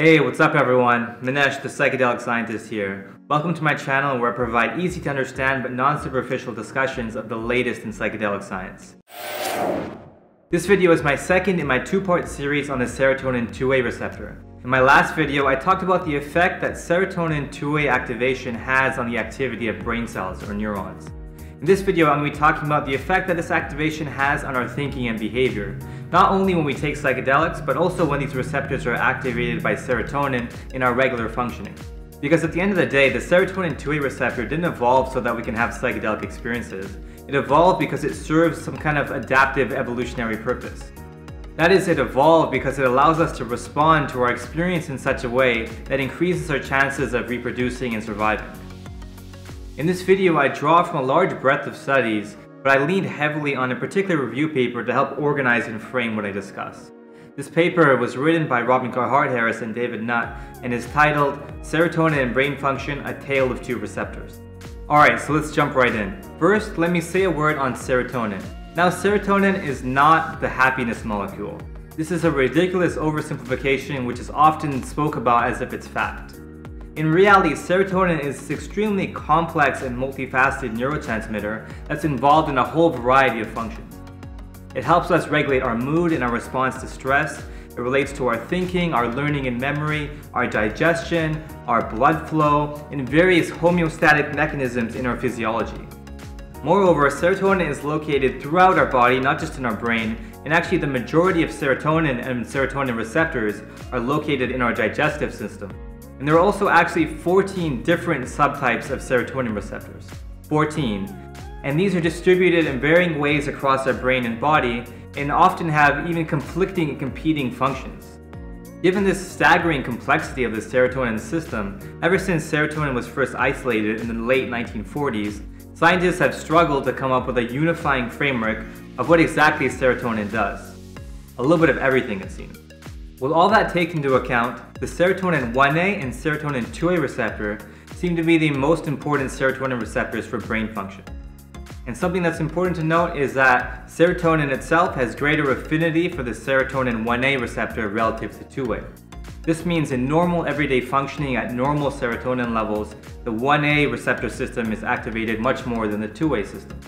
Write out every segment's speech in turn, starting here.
Hey, what's up everyone? Minesh, the psychedelic scientist here. Welcome to my channel where I provide easy to understand but non-superficial discussions of the latest in psychedelic science. This video is my second in my two-part series on the serotonin 2A receptor. In my last video, I talked about the effect that serotonin 2A activation has on the activity of brain cells or neurons. In this video, I'm going to be talking about the effect that this activation has on our thinking and behavior, not only when we take psychedelics, but also when these receptors are activated by serotonin in our regular functioning. Because at the end of the day, the serotonin 2A receptor didn't evolve so that we can have psychedelic experiences. It evolved because it serves some kind of adaptive evolutionary purpose. That is, it evolved because it allows us to respond to our experience in such a way that increases our chances of reproducing and surviving. In this video, I draw from a large breadth of studies, but I leaned heavily on a particular review paper to help organize and frame what I discuss. This paper was written by Robin Carhart-Harris and David Nutt and is titled Serotonin and Brain Function, A Tale of Two Receptors. Alright, so let's jump right in. First, let me say a word on serotonin. Now, serotonin is not the happiness molecule. This is a ridiculous oversimplification which is often spoke about as if it's fact. In reality, serotonin is an extremely complex and multifaceted neurotransmitter that's involved in a whole variety of functions. It helps us regulate our mood and our response to stress. It relates to our thinking, our learning and memory, our digestion, our blood flow, and various homeostatic mechanisms in our physiology. Moreover, serotonin is located throughout our body, not just in our brain, and actually the majority of serotonin and serotonin receptors are located in our digestive system. And there are also actually 14 different subtypes of serotonin receptors. 14. And these are distributed in varying ways across our brain and body, and often have even conflicting and competing functions. Given this staggering complexity of the serotonin system, ever since serotonin was first isolated in the late 1940s, scientists have struggled to come up with a unifying framework of what exactly serotonin does. A little bit of everything, it seems. With all that taken into account, the serotonin 1A and serotonin 2A receptor seem to be the most important serotonin receptors for brain function. And something that's important to note is that serotonin itself has greater affinity for the serotonin 1A receptor relative to 2A. This means in normal everyday functioning at normal serotonin levels, the 1A receptor system is activated much more than the 2A system.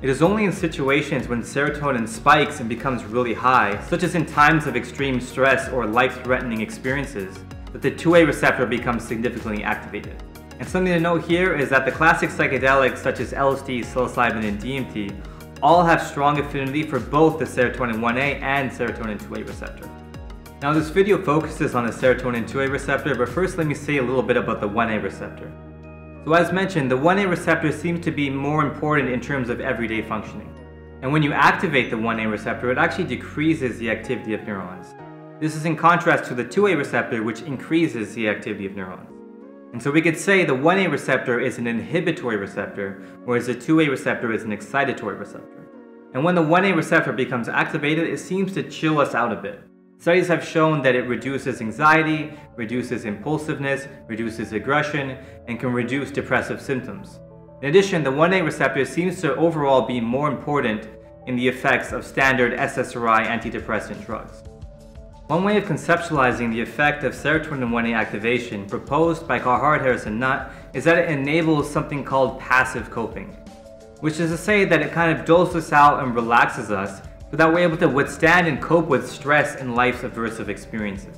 It is only in situations when serotonin spikes and becomes really high, such as in times of extreme stress or life-threatening experiences, that the 2A receptor becomes significantly activated. And something to note here is that the classic psychedelics such as LSD, psilocybin, and DMT all have strong affinity for both the serotonin 1A and serotonin 2A receptor. Now this video focuses on the serotonin 2A receptor, but first let me say a little bit about the 1A receptor. So as mentioned, the 1A receptor seems to be more important in terms of everyday functioning. And when you activate the 1A receptor, it actually decreases the activity of neurons. This is in contrast to the 2A receptor, which increases the activity of neurons. And so we could say the 1A receptor is an inhibitory receptor, whereas the 2A receptor is an excitatory receptor. And when the 1A receptor becomes activated, it seems to chill us out a bit. Studies have shown that it reduces anxiety, reduces impulsiveness, reduces aggression, and can reduce depressive symptoms. In addition, the 1A receptor seems to overall be more important in the effects of standard SSRI antidepressant drugs. One way of conceptualizing the effect of serotonin 1A activation proposed by Carhart-Harris and Nutt is that it enables something called passive coping, which is to say that it kind of doles us out and relaxes us, so that we're able to withstand and cope with stress and life's aversive experiences.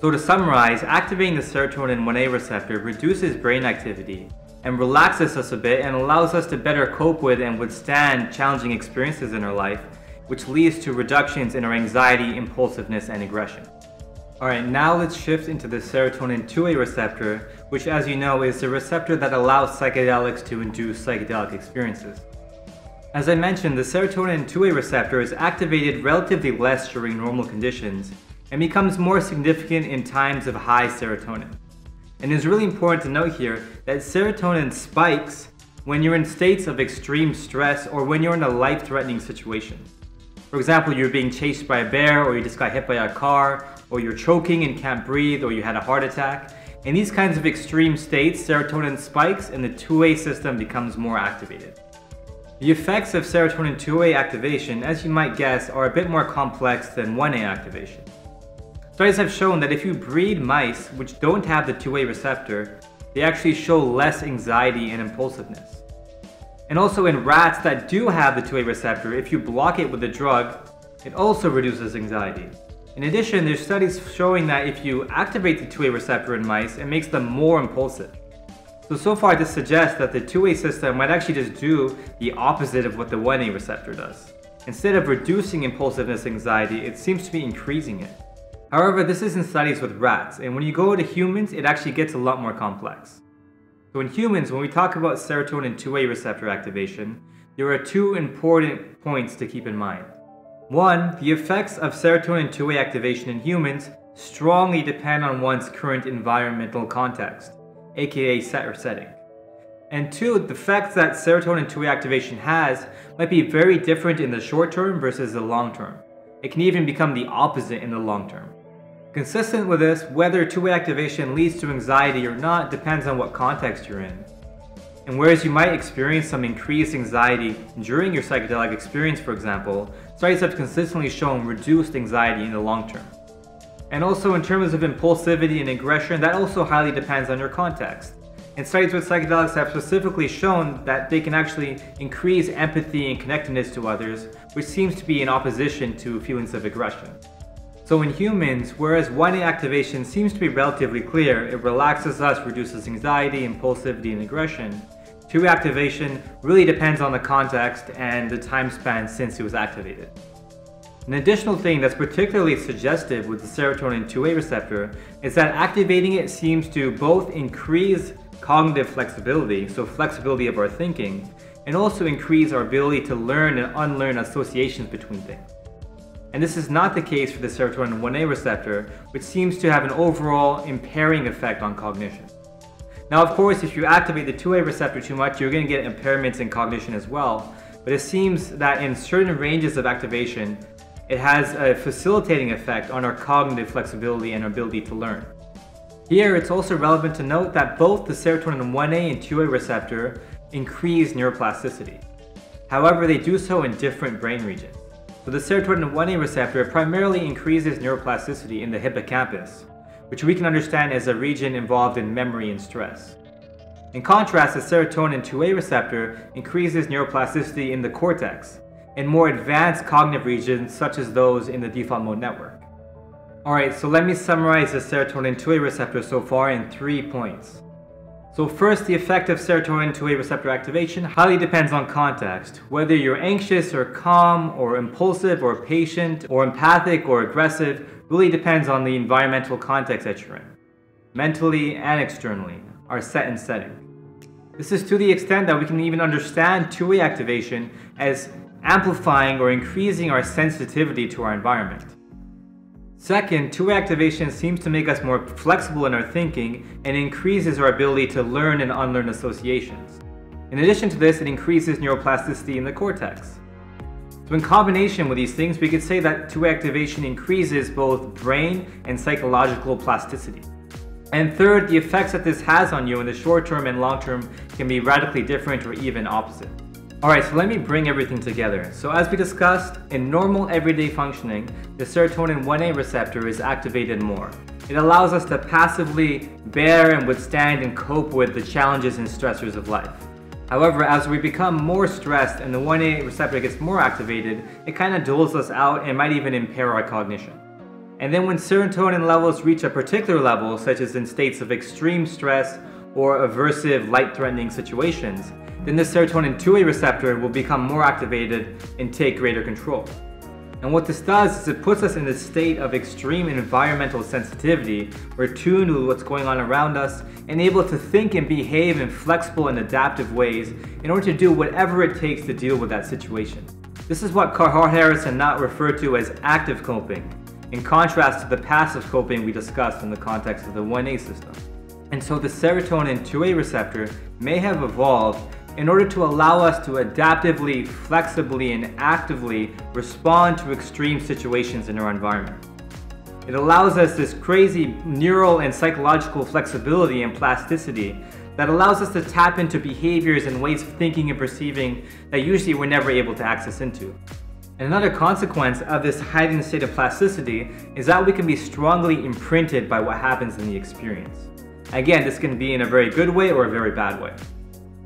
So to summarize, activating the serotonin 1A receptor reduces brain activity and relaxes us a bit and allows us to better cope with and withstand challenging experiences in our life, which leads to reductions in our anxiety, impulsiveness, and aggression. Alright, now let's shift into the serotonin 2A receptor, which as you know is the receptor that allows psychedelics to induce psychedelic experiences. As I mentioned, the serotonin 2A receptor is activated relatively less during normal conditions and becomes more significant in times of high serotonin. And it's really important to note here that serotonin spikes when you're in states of extreme stress or when you're in a life-threatening situation. For example, you're being chased by a bear, or you just got hit by a car, or you're choking and can't breathe, or you had a heart attack. In these kinds of extreme states, serotonin spikes and the 2A system becomes more activated. The effects of serotonin 2A activation, as you might guess, are a bit more complex than 1A activation. Studies have shown that if you breed mice which don't have the 2A receptor, they actually show less anxiety and impulsiveness. And also in rats that do have the 2A receptor, if you block it with a drug, it also reduces anxiety. In addition, there's studies showing that if you activate the 2A receptor in mice, it makes them more impulsive. So far this suggests that the 2A system might actually just do the opposite of what the 1A receptor does. Instead of reducing impulsiveness anxiety, it seems to be increasing it. However, this is in studies with rats, and when you go to humans, it actually gets a lot more complex. So in humans, when we talk about serotonin 2A receptor activation, there are two important points to keep in mind. One, the effects of serotonin 2A activation in humans strongly depend on one's current environmental context, aka set or setting. And two, the effects that serotonin 2A activation has might be very different in the short term versus the long term. It can even become the opposite in the long term. Consistent with this, whether 2A activation leads to anxiety or not depends on what context you're in. And whereas you might experience some increased anxiety during your psychedelic experience, for example, studies have consistently shown reduced anxiety in the long term. And also in terms of impulsivity and aggression, that also highly depends on your context. And studies with psychedelics have specifically shown that they can actually increase empathy and connectedness to others, which seems to be in opposition to feelings of aggression. So in humans, whereas 1A activation seems to be relatively clear, it relaxes us, reduces anxiety, impulsivity, and aggression, 2A activation really depends on the context and the time span since it was activated. An additional thing that's particularly suggestive with the serotonin 2A receptor is that activating it seems to both increase cognitive flexibility, so flexibility of our thinking, and also increase our ability to learn and unlearn associations between things. And this is not the case for the serotonin 1A receptor, which seems to have an overall impairing effect on cognition. Now, of course, if you activate the 2A receptor too much, you're going to get impairments in cognition as well, but it seems that in certain ranges of activation, it has a facilitating effect on our cognitive flexibility and our ability to learn. Here, it's also relevant to note that both the serotonin 1A and 2A receptor increase neuroplasticity. However, they do so in different brain regions. So the serotonin 1A receptor primarily increases neuroplasticity in the hippocampus, which we can understand as a region involved in memory and stress. In contrast, the serotonin 2A receptor increases neuroplasticity in the cortex, and more advanced cognitive regions such as those in the default mode network. Alright, so let me summarize the serotonin 2A receptor so far in 3 points. So first, the effect of serotonin 2A receptor activation highly depends on context. Whether you're anxious or calm or impulsive or patient or empathic or aggressive really depends on the environmental context that you're in, mentally and externally, our set and setting. This is to the extent that we can even understand 2A activation as amplifying or increasing our sensitivity to our environment. Second, 2A activation seems to make us more flexible in our thinking and increases our ability to learn and unlearn associations. In addition to this, it increases neuroplasticity in the cortex. So in combination with these things, we could say that 2A activation increases both brain and psychological plasticity. And third, the effects that this has on you in the short term and long term can be radically different or even opposite. Alright, so let me bring everything together. So as we discussed, in normal everyday functioning, the serotonin 1A receptor is activated more. It allows us to passively bear and withstand and cope with the challenges and stressors of life. However, as we become more stressed and the 1A receptor gets more activated, it kind of dulls us out and might even impair our cognition. And then when serotonin levels reach a particular level, such as in states of extreme stress or aversive, life-threatening situations, then the serotonin 2A receptor will become more activated and take greater control. And what this does is it puts us in a state of extreme environmental sensitivity. We're tuned with what's going on around us and able to think and behave in flexible and adaptive ways in order to do whatever it takes to deal with that situation. This is what Carhart-Harris and Nutt refer to as active coping, in contrast to the passive coping we discussed in the context of the 1A system. And so the serotonin 2A receptor may have evolved in order to allow us to adaptively, flexibly, and actively respond to extreme situations in our environment. It allows us this crazy neural and psychological flexibility and plasticity that allows us to tap into behaviors and ways of thinking and perceiving that usually we're never able to access into. Another consequence of this heightened state of plasticity is that we can be strongly imprinted by what happens in the experience. Again, this can be in a very good way or a very bad way.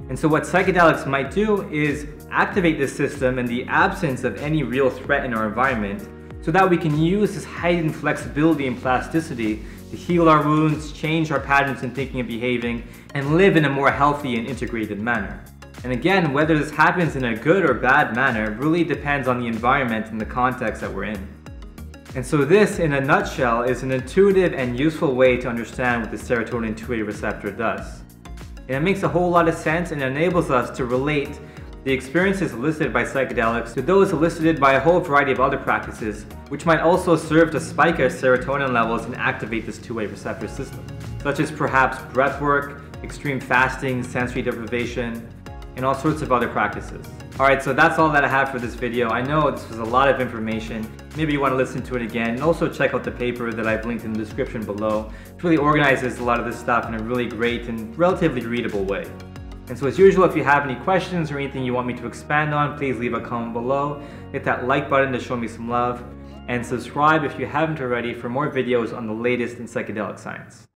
And so what psychedelics might do is activate this system in the absence of any real threat in our environment, so that we can use this heightened flexibility and plasticity to heal our wounds, change our patterns in thinking and behaving, and live in a more healthy and integrated manner. And again, whether this happens in a good or bad manner really depends on the environment and the context that we're in. And so this, in a nutshell, is an intuitive and useful way to understand what the serotonin 2A receptor does. And it makes a whole lot of sense and enables us to relate the experiences elicited by psychedelics to those elicited by a whole variety of other practices, which might also serve to spike our serotonin levels and activate this 2A receptor system, such as perhaps breathwork, extreme fasting, sensory deprivation, and all sorts of other practices. Alright, so that's all that I have for this video. I know this was a lot of information. Maybe you want to listen to it again, and also check out the paper that I've linked in the description below. It really organizes a lot of this stuff in a really great and relatively readable way. And so as usual, if you have any questions or anything you want me to expand on, please leave a comment below, hit that like button to show me some love, and subscribe if you haven't already for more videos on the latest in psychedelic science.